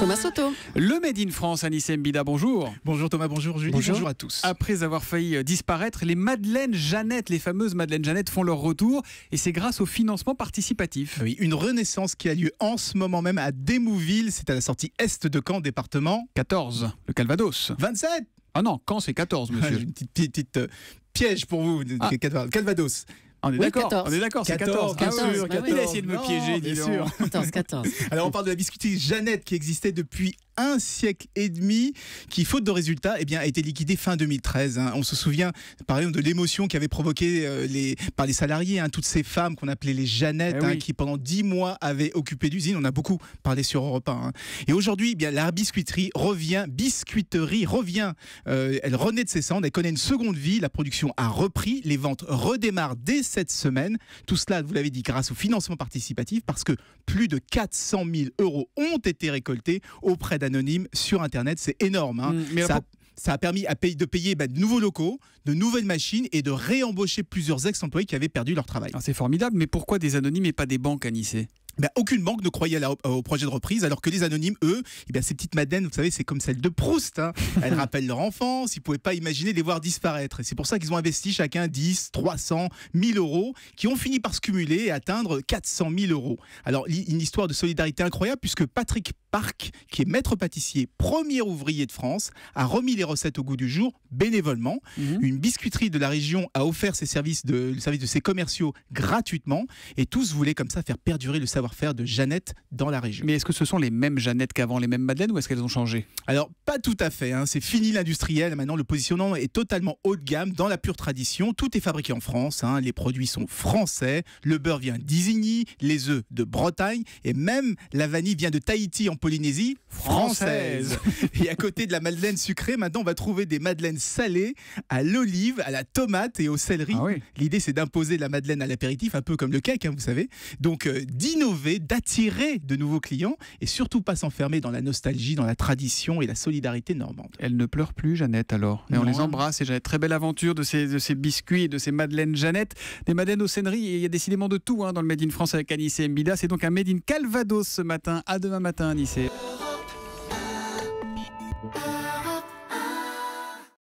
Thomas Soto. Le Made in France, Anicet Mbida, bonjour. Bonjour Thomas, bonjour Julie, bonjour à tous. Après avoir failli disparaître, les Madeleines Jeannette, les fameuses Madeleines Jeannette font leur retour et c'est grâce au financement participatif. Oui, une renaissance qui a lieu en ce moment même à Démouville, c'est à la sortie est de Caen, département 14, le Calvados. 27 Ah non, Caen c'est 14 monsieur. Une petite piège pour vous, Calvados. On est oui, d'accord, c'est 14. Il a essayé de me piéger, bien sûr. 14. Alors on parle de la biscuiterie Jeannette qui existait depuis un siècle et demi, qui, faute de résultats, eh bien, a été liquidée fin 2013. Hein. On se souvient, par exemple, de l'émotion qu'avaient provoqué par les salariés, hein, toutes ces femmes qu'on appelait les Jeannettes, oui, qui pendant 10 mois avaient occupé l'usine. On a beaucoup parlé sur Europe 1. Hein. Et aujourd'hui, eh bien, la biscuiterie revient. Elle renaît de ses cendres, elle connaît une seconde vie. La production a repris, les ventes redémarrent dès cette semaine. Tout cela, vous l'avez dit, grâce au financement participatif, parce que plus de 400 000 euros ont été récoltés auprès d'anonymes sur Internet. C'est énorme. Hein. Ça a permis de payer de nouveaux locaux, de nouvelles machines et de réembaucher plusieurs ex-employés qui avaient perdu leur travail. C'est formidable, mais pourquoi des anonymes et pas des banques, Anicet ? Aucune banque ne croyait au projet de reprise, alors que les anonymes, eux, ces petites madeleines, vous savez, c'est comme celle de Proust. Hein. Elles rappellent leur enfance, ils ne pouvaient pas imaginer les voir disparaître. C'est pour ça qu'ils ont investi chacun 10, 300, 1000 euros, qui ont fini par se cumuler et atteindre 400 000 euros. Alors, une histoire de solidarité incroyable, puisque Patrick Parc, qui est maître pâtissier, premier ouvrier de France, a remis les recettes au goût du jour bénévolement. Une biscuiterie de la région a offert ses services le service de ses commerciaux gratuitement, et tous voulaient comme ça faire perdurer le savoir-faire de Jeannette dans la région. Mais est-ce que ce sont les mêmes Jeannette qu'avant, les mêmes Madeleines, ou est-ce qu'elles ont changé? Alors pas tout à fait, hein. C'est fini l'industriel, maintenant le positionnement est totalement haut de gamme, dans la pure tradition, tout est fabriqué en France, hein. Les produits sont français, le beurre vient d'Isigny, les œufs de Bretagne, et même la vanille vient de Tahiti en Polynésie Française. Et à côté de la madeleine sucrée, maintenant on va trouver des madeleines salées à l'olive, à la tomate et au céleri. Ah oui. L'idée c'est d'imposer la madeleine à l'apéritif, un peu comme le cake, hein, vous savez. Donc d'innover, d'attirer de nouveaux clients et surtout pas s'enfermer dans la nostalgie, dans la tradition et la solidarité normande. Elle ne pleure plus, Jeannette, alors. Et non, on les embrasse. Et Jeannette, très belle aventure de ces biscuits et de ces madeleines Jeannette. Des madeleines au céleri, et il y a décidément de tout, hein, dans le Made in France avec Anicet Mbida. C'est donc un Made in Calvados ce matin. À demain matin, Anicet.